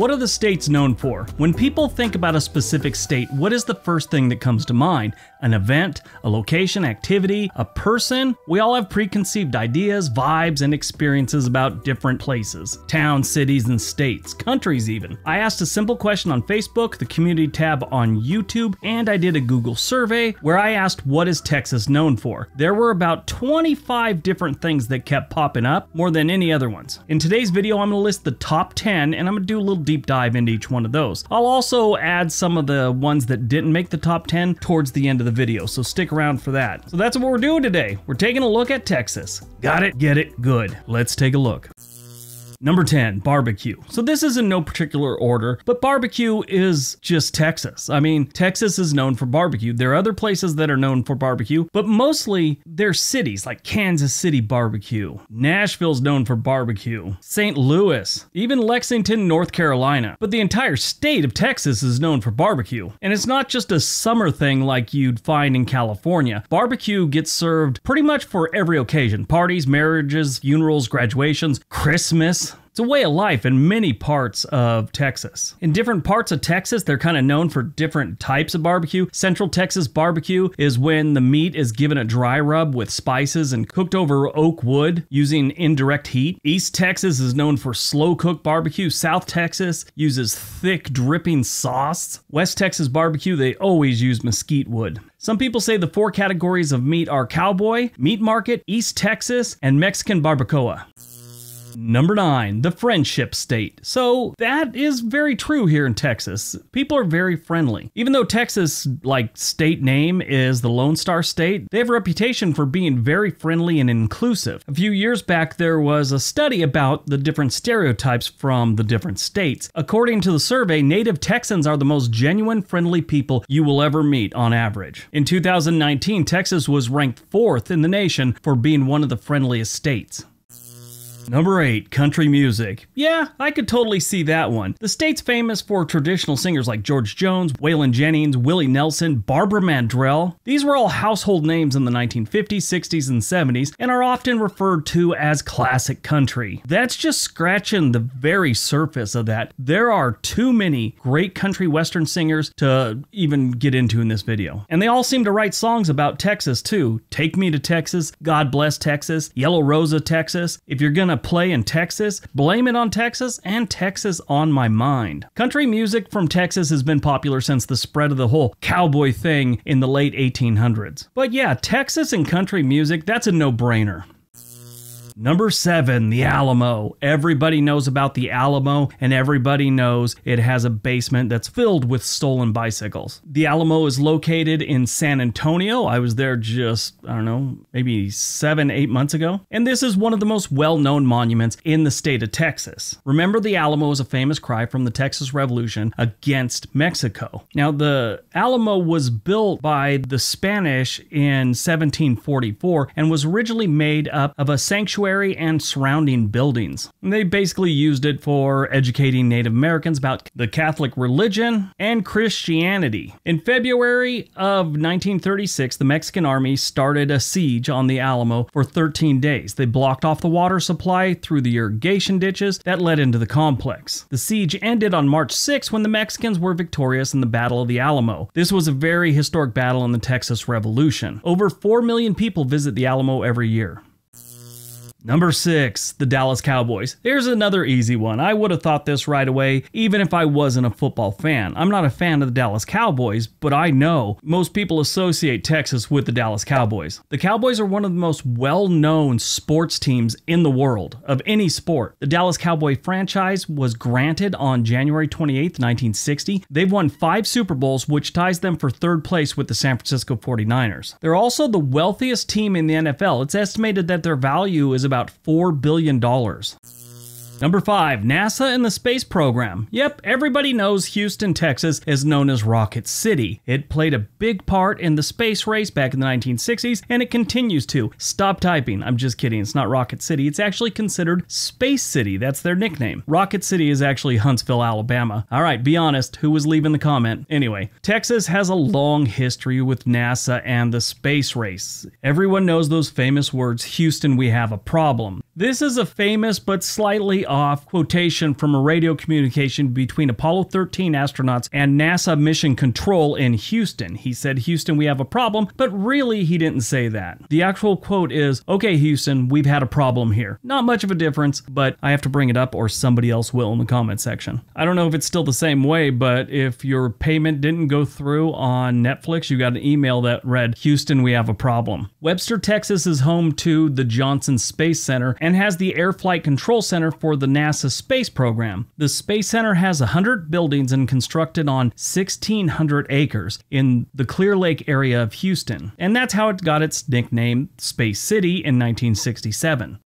What are the states known for? When people think about a specific state, what is the first thing that comes to mind? An event, a location, activity, a person? We all have preconceived ideas, vibes, and experiences about different places. Towns, cities, and states, countries even. I asked a simple question on Facebook, the community tab on YouTube, and I did a Google survey where I asked what is Texas known for? There were about 25 different things that kept popping up, more than any other ones. In today's video, I'm gonna list the top 10 and I'm gonna do a little deep dive into each one of those. I'll also add some of the ones that didn't make the top 10 towards the end of the video, so stick around for that. So that's what we're doing today. We're taking a look at Texas. Got it? Get it? Good. Let's take a look. Number 10, barbecue. So this is in no particular order, but barbecue is just Texas. I mean, Texas is known for barbecue. There are other places that are known for barbecue, but mostly they're cities like Kansas City barbecue. Nashville's known for barbecue. St. Louis, even Lexington, North Carolina. But the entire state of Texas is known for barbecue. And it's not just a summer thing like you'd find in California. Barbecue gets served pretty much for every occasion. Parties, marriages, funerals, graduations, Christmas. It's a way of life in many parts of Texas. In different parts of Texas, they're kind of known for different types of barbecue. Central Texas barbecue is when the meat is given a dry rub with spices and cooked over oak wood using indirect heat. East Texas is known for slow-cooked barbecue. South Texas uses thick, dripping sauce. West Texas barbecue, they always use mesquite wood. Some people say the four categories of meat are cowboy, meat market, East Texas, and Mexican barbacoa. Number 9, the friendship state. So that is very true here in Texas. People are very friendly. Even though Texas, like state name, is the Lone Star State, they have a reputation for being very friendly and inclusive. A few years back, there was a study about the different stereotypes from the different states. According to the survey, native Texans are the most genuine, friendly people you will ever meet on average. In 2019, Texas was ranked 4th in the nation for being one of the friendliest states. Number 8, country music. Yeah, I could totally see that one. The state's famous for traditional singers like George Jones, Waylon Jennings, Willie Nelson, Barbara Mandrell. These were all household names in the 1950s, 60s, and 70s, and are often referred to as classic country. That's just scratching the very surface of that. There are too many great country western singers to even get into in this video. And they all seem to write songs about Texas too. Take Me to Texas, God Bless Texas, Yellow Rosa, Texas. If you're gonna play in Texas, blame it on Texas, and Texas on my mind. Country music from Texas has been popular since the spread of the whole cowboy thing in the late 1800s. But yeah, Texas and country music, that's a no-brainer. Number 7, the Alamo. Everybody knows about the Alamo, and everybody knows it has a basement that's filled with stolen bicycles. The Alamo is located in San Antonio. I was there just, I don't know, maybe 7-8 months ago. And this is one of the most well-known monuments in the state of Texas. Remember, the Alamo is a famous cry from the Texas Revolution against Mexico. Now, the Alamo was built by the Spanish in 1744 and was originally made up of a sanctuary and surrounding buildings. And they basically used it for educating Native Americans about the Catholic religion and Christianity. In February of 1936, the Mexican army started a siege on the Alamo for 13 days. They blocked off the water supply through the irrigation ditches that led into the complex. The siege ended on March 6 when the Mexicans were victorious in the Battle of the Alamo. This was a very historic battle in the Texas Revolution. Over 4 million people visit the Alamo every year. Number 6, the Dallas Cowboys. Here's another easy one. I would have thought this right away, even if I wasn't a football fan. I'm not a fan of the Dallas Cowboys, but I know most people associate Texas with the Dallas Cowboys. The Cowboys are one of the most well-known sports teams in the world, of any sport. The Dallas Cowboy franchise was granted on January 28, 1960. They've won 5 Super Bowls, which ties them for 3rd place with the San Francisco 49ers. They're also the wealthiest team in the NFL. It's estimated that their value is about $4 billion. Number 5, NASA and the space program. Yep, everybody knows Houston, Texas is known as Rocket City. It played a big part in the space race back in the 1960s, and it continues to. Stop typing. I'm just kidding. It's not Rocket City. It's actually considered Space City. That's their nickname. Rocket City is actually Huntsville, Alabama. All right, be honest. Who was leaving the comment? Anyway, Texas has a long history with NASA and the space race. Everyone knows those famous words, Houston, we have a problem. This is a famous but slightly off quotation from a radio communication between Apollo 13 astronauts and NASA Mission Control in Houston. He said, "Houston, we have a problem," but really he didn't say that. The actual quote is, "Okay, Houston, we've had a problem here." Not much of a difference, but I have to bring it up or somebody else will in the comment section. I don't know if it's still the same way, but if your payment didn't go through on Netflix, you got an email that read, "Houston, we have a problem." Webster, Texas is home to the Johnson Space Center and has the Air Flight Control Center for the NASA space program. The Space Center has 100 buildings and constructed on 1,600 acres in the Clear Lake area of Houston. And that's how it got its nickname, Space City, in 1967.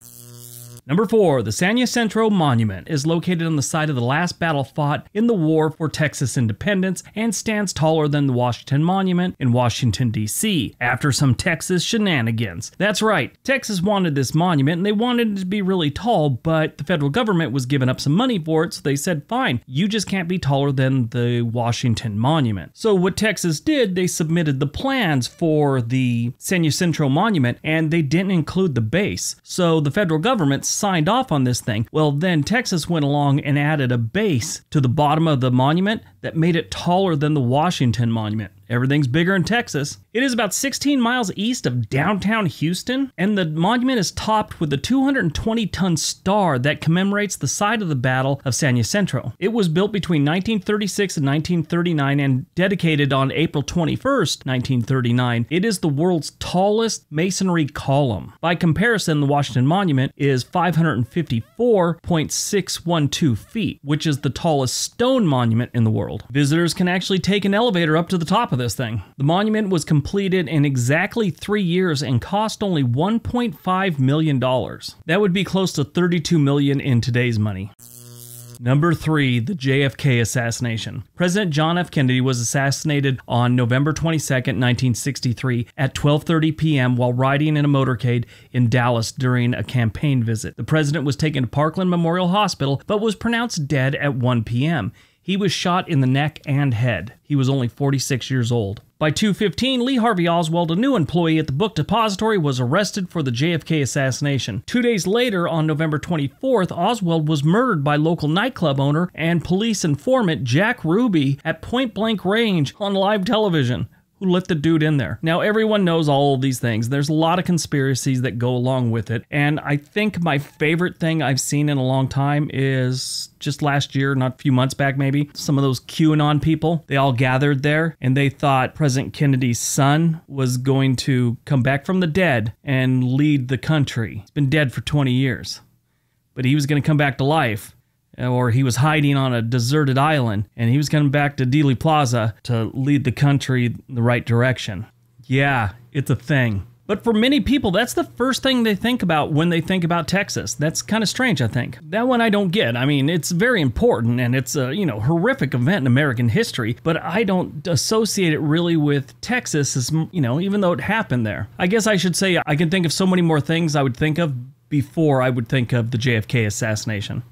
Number 4, the San Jacinto Monument is located on the site of the last battle fought in the War for Texas Independence and stands taller than the Washington Monument in Washington, D.C. after some Texas shenanigans. That's right, Texas wanted this monument and they wanted it to be really tall, but the federal government was giving up some money for it, so they said, fine, you just can't be taller than the Washington Monument. So what Texas did, they submitted the plans for the San Jacinto Monument and they didn't include the base. So the federal government signed off on this thing. Well, then Texas went along and added a base to the bottom of the monument that made it taller than the Washington Monument. Everything's bigger in Texas. It is about 16 miles east of downtown Houston, and the monument is topped with a 220-ton star that commemorates the site of the Battle of San Jacinto. It was built between 1936 and 1939 and dedicated on April 21st, 1939. It is the world's tallest masonry column. By comparison, the Washington Monument is 554.612 feet, which is the tallest stone monument in the world. Visitors can actually take an elevator up to the top of this thing. The monument was completed in exactly 3 years and cost only $1.5 million. That would be close to $32 million in today's money. Number 3, the JFK assassination. President John F. Kennedy was assassinated on November 22, 1963 at 12:30 p.m. while riding in a motorcade in Dallas during a campaign visit. The president was taken to Parkland Memorial Hospital but was pronounced dead at 1 p.m. He was shot in the neck and head. He was only 46 years old. By 2:15, Lee Harvey Oswald, a new employee at the book depository, was arrested for the JFK assassination. 2 days later, on November 24th, Oswald was murdered by local nightclub owner and police informant Jack Ruby at point-blank range on live television. Who let the dude in there? Now, everyone knows all of these things. There's a lot of conspiracies that go along with it. And I think my favorite thing I've seen in a long time is just last year, not a few months back maybe, some of those QAnon people, they all gathered there and they thought President Kennedy's son was going to come back from the dead and lead the country. He's been dead for 20 years, but he was going to come back to life. Or he was hiding on a deserted island, and he was coming back to Dealey Plaza to lead the country in the right direction. Yeah, it's a thing. But for many people, that's the first thing they think about when they think about Texas. That's kind of strange, I think. That one I don't get. I mean, it's very important, and it's a, you know, horrific event in American history, but I don't associate it really with Texas, as, you know, even though it happened there. I guess I should say I can think of so many more things I would think of before I would think of the JFK assassination.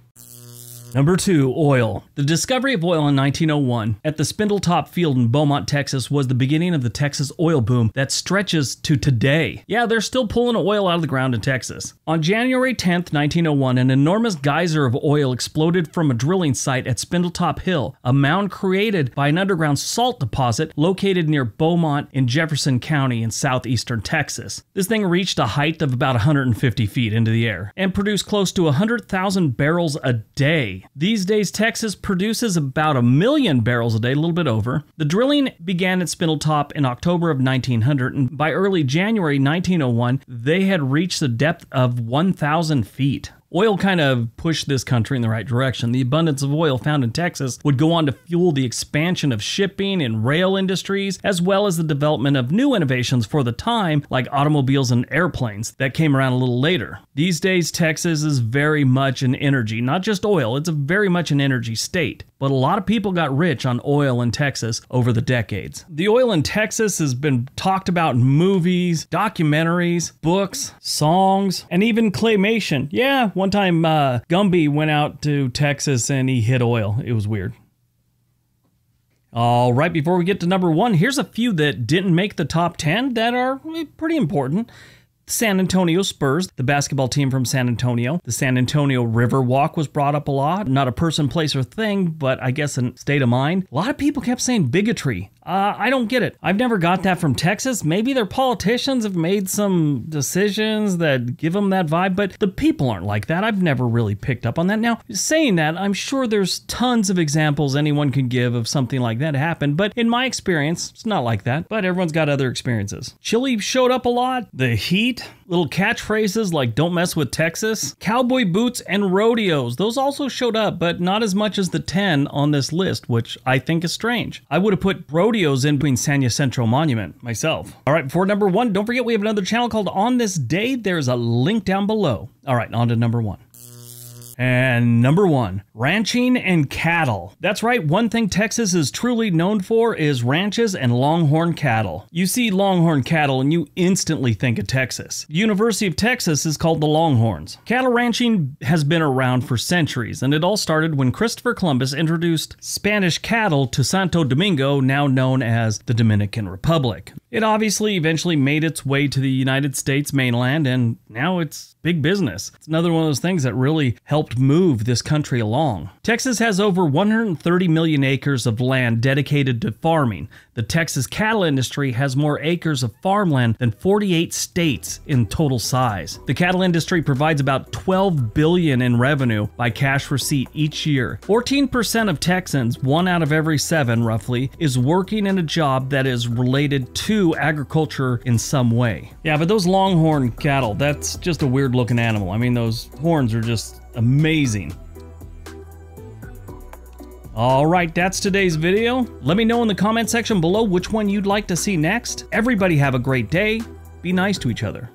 Number 2, oil. The discovery of oil in 1901 at the Spindletop Field in Beaumont, Texas was the beginning of the Texas oil boom that stretches to today. Yeah, they're still pulling oil out of the ground in Texas. On January 10th, 1901, an enormous geyser of oil exploded from a drilling site at Spindletop Hill, a mound created by an underground salt deposit located near Beaumont in Jefferson County in southeastern Texas. This thing reached a height of about 150 feet into the air and produced close to 100,000 barrels a day. These days, Texas produces about 1 million barrels a day, a little bit over. The drilling began at Spindletop in October of 1900, and by early January 1901, they had reached the depth of 1,000 feet. Oil kind of pushed this country in the right direction. The abundance of oil found in Texas would go on to fuel the expansion of shipping and rail industries, as well as the development of new innovations for the time, like automobiles and airplanes, that came around a little later. These days, Texas is very much an energy, not just oil, it's very much an energy state. But a lot of people got rich on oil in Texas over the decades. The oil in Texas has been talked about in movies, documentaries, books, songs, and even claymation. Yeah, one time Gumby went out to Texas and he hit oil. It was weird. All right, before we get to number 1, here's a few that didn't make the top 10 that are pretty important. San Antonio Spurs, the basketball team from San Antonio. The San Antonio River Walk was brought up a lot. Not a person, place, or thing, but I guess a state of mind. A lot of people kept saying bigotry. I don't get it. I've never got that from Texas. Maybe their politicians have made some decisions that give them that vibe, but the people aren't like that. I've never really picked up on that. Now, saying that, I'm sure there's tons of examples anyone can give of something like that happened, but in my experience, it's not like that, but everyone's got other experiences. Chile showed up a lot. The heat, little catchphrases like don't mess with Texas, cowboy boots, and rodeos. Those also showed up, but not as much as the 10 on this list, which I think is strange. I would have put rodeos in between San Jacinto Monument myself. All right, for number one, don't forget we have another channel called On This Day. There's a link down below. All right, on to number one. And number one, ranching and cattle. That's right, one thing Texas is truly known for is ranches and longhorn cattle. You see longhorn cattle and you instantly think of Texas. The University of Texas is called the Longhorns. Cattle ranching has been around for centuries, and it all started when Christopher Columbus introduced Spanish cattle to Santo Domingo, now known as the Dominican Republic. It obviously eventually made its way to the United States mainland, and now it's big business. It's another one of those things that really helped move this country along. Texas has over 130 million acres of land dedicated to farming. The Texas cattle industry has more acres of farmland than 48 states in total size. The cattle industry provides about $12 billion in revenue by cash receipt each year. 14% of Texans, 1 out of every 7 roughly, is working in a job that is related to agriculture in some way. Yeah, but those longhorn cattle, that's just a weird looking animal. I mean, those horns are just amazing. All right, that's today's video. Let me know in the comment section below which one you'd like to see next. Everybody have a great day. Be nice to each other.